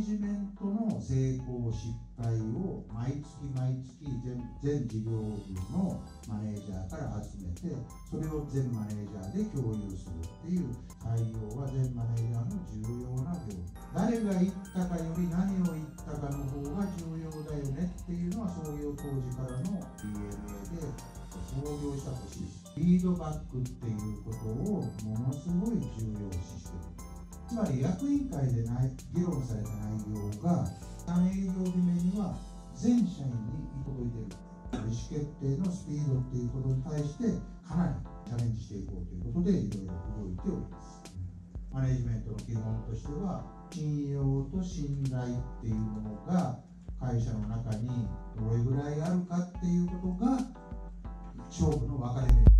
ネジメントの成功失敗を毎月全事業部のマネージャーから集めて、それを全マネージャーで共有するっていう、採用は全マネージャーの重要な業務。誰が言ったかより何を言ったかの方が重要だよねっていうのは創業当時からの DNA で。創業したとし、フィードバックっていうことをものすごい重要視している。つまり役員会でない議論された内容が3営業日目には全社員に届いている。意思決定のスピードっていうことに対してかなりチャレンジしていこうということでいろいろ動いております。マネジメントの基本としては、信用と信頼っていうものが会社の中にどれぐらいあるかっていうことが勝負の分かれ目。